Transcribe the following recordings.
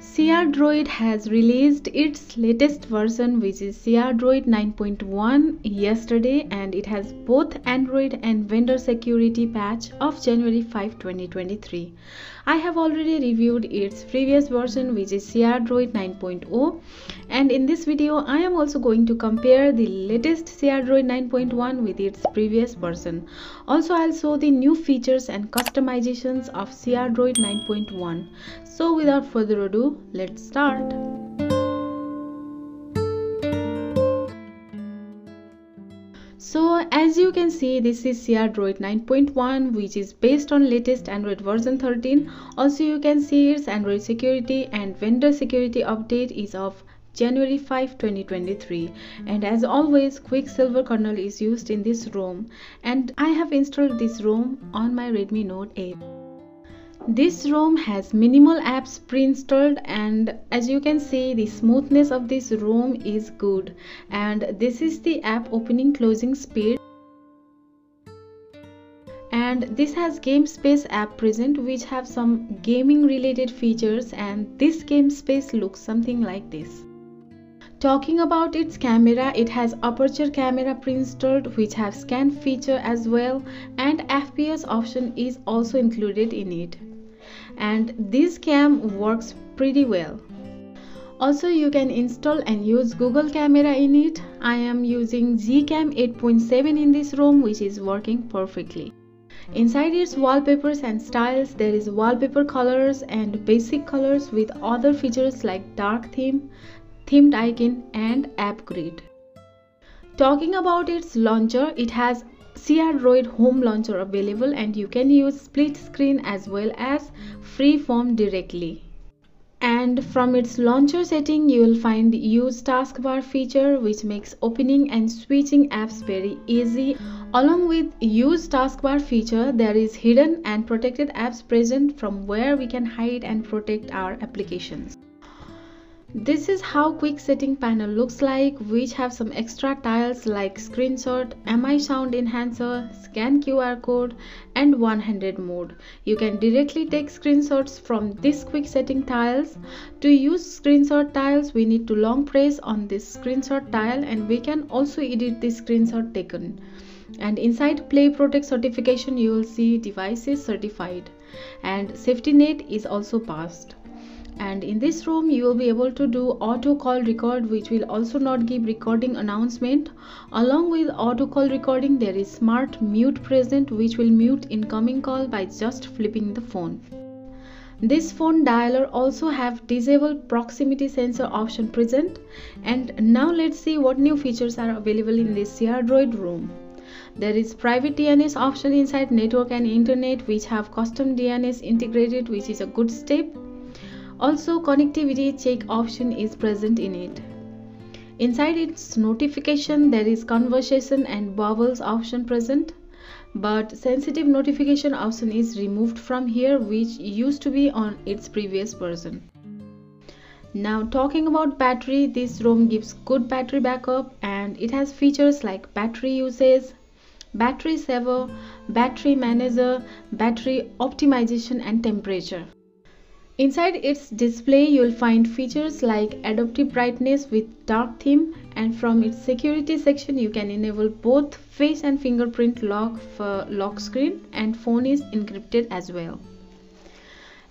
CRDroid has released its latest version, which is CRDroid 9.1 yesterday, and it has both Android and vendor security patch of January 5, 2023. I have already reviewed its previous version, which is CRDroid 9.0, and in this video I am also going to compare the latest CRDroid 9.1 with its previous version. Also, I'll show the new features and customizations of CRDroid 9.1. So without further ado, let's start. So as you can see, this is CRDroid 9.1, which is based on latest Android version 13. Also, you can see its Android security and vendor security update is of January 5, 2023, and as always, quicksilver kernel is used in this ROM, and I have installed this ROM on my Redmi Note 8. This ROM has minimal apps pre-installed, and as you can see, the smoothness of this ROM is good. And this is the app opening closing speed, and this has Game Space app present, which have some gaming related features, and this Game Space looks something like this. Talking about its camera, it has aperture camera pre-installed, which have scan feature as well, and FPS option is also included in it. And this cam works pretty well. Also, you can install and use Google Camera in it. I am using Gcam 8.7 in this ROM, which is working perfectly. Inside its wallpapers and styles, there is wallpaper colors and basic colors with other features like dark theme, themed icon, and app grid. Talking about its launcher, it has CRDroid Home Launcher available, and you can use split screen as well as freeform directly. And from its launcher setting, you will find the Use Taskbar feature, which makes opening and switching apps very easy. Along with Use Taskbar feature, there is hidden and protected apps present, from where we can hide and protect our applications. This is how quick setting panel looks like, which have some extra tiles like screenshot, MI sound enhancer, scan QR code, and 100 mode. You can directly take screenshots from this quick setting tiles. To use screenshot tiles, we need to long press on this screenshot tile, and we can also edit the screenshot taken. And inside Play Protect certification, you will see devices certified, and Safety Net is also passed. And in this ROM, you will be able to do auto call record, which will also not give recording announcement. Along with auto call recording, there is smart mute present, which will mute incoming call by just flipping the phone. This phone dialer also have disabled proximity sensor option present. And now let's see what new features are available in this CRDroid ROM. There is private DNS option inside network and internet, which have custom DNS integrated, which is a good step. Also, connectivity check option is present in it. Inside its notification, there is conversation and bubbles option present, but sensitive notification option is removed from here, which used to be on its previous version. Now, talking about battery, this ROM gives good battery backup, and it has features like battery usage, battery saver, battery manager, battery optimization, and temperature. Inside its display, you will find features like adaptive brightness with dark theme, and from its security section, you can enable both face and fingerprint lock for lock screen, and phone is encrypted as well.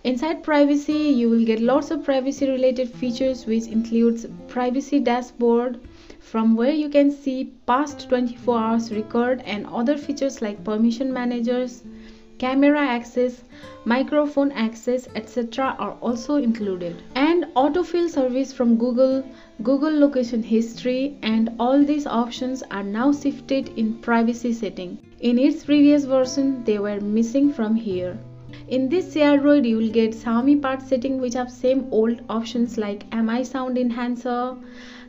Inside privacy, you will get lots of privacy related features, which includes privacy dashboard, from where you can see past 24 hours record, and other features like permission managers, camera access, microphone access, etc. are also included. And autofill service from Google, Google location history, and all these options are now shifted in privacy setting. In its previous version, they were missing from here. In this CRDroid, you will get Xiaomi part setting, which have same old options like MI sound enhancer,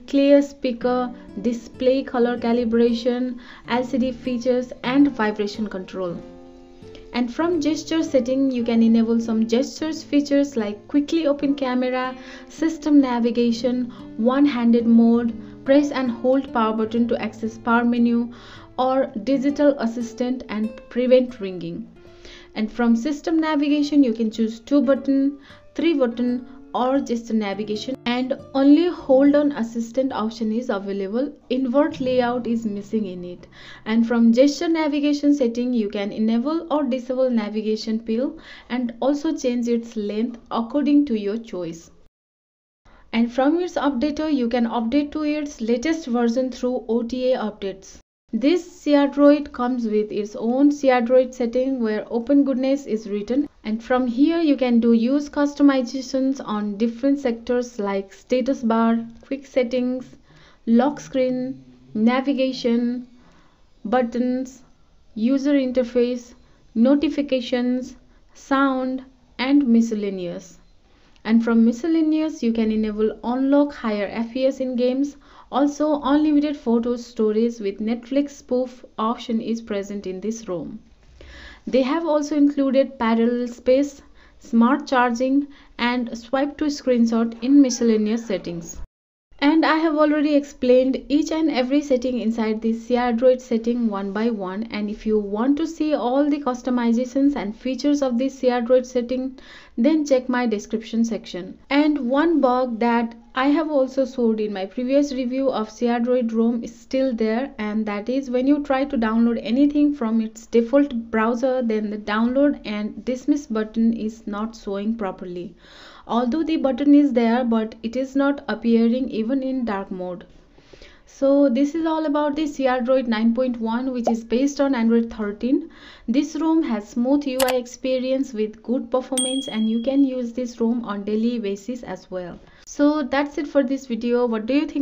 clear speaker, display color calibration, LCD features, and vibration control. And from gesture setting, you can enable some gestures features like quickly open camera, system navigation, one-handed mode, press and hold power button to access power menu, or digital assistant, and prevent ringing. And from system navigation, you can choose 2 button, 3 button, or just navigation, and only hold on assistant option is available. Invert layout is missing in it. And from gesture navigation setting, you can enable or disable navigation wheel and also change its length according to your choice. And from its updater, you can update to its latest version through OTA updates. This CRDroid comes with its own CRDroid setting where open goodness is written, and from here you can do use customizations on different sectors like status bar, quick settings, lock screen, navigation, buttons, user interface, notifications, sound, and miscellaneous. And from miscellaneous, you can enable unlock higher FPS in games. Also, unlimited photo storage with Netflix spoof option is present in this ROM. They have also included parallel space, smart charging, and swipe to screenshot in miscellaneous settings. And I have already explained each and every setting inside the CRDroid setting one by one. And if you want to see all the customizations and features of the CRDroid setting, then check my description section. And one bug that I have also showed in my previous review of CRDroid ROM is still there, and that is when you try to download anything from its default browser, then the download and dismiss button is not showing properly. Although the button is there, but it is not appearing even in dark mode. So this is all about the CRDroid 9.1, which is based on Android 13. This ROM has smooth UI experience with good performance, and you can use this ROM on daily basis as well. So that's it for this video. What do you think?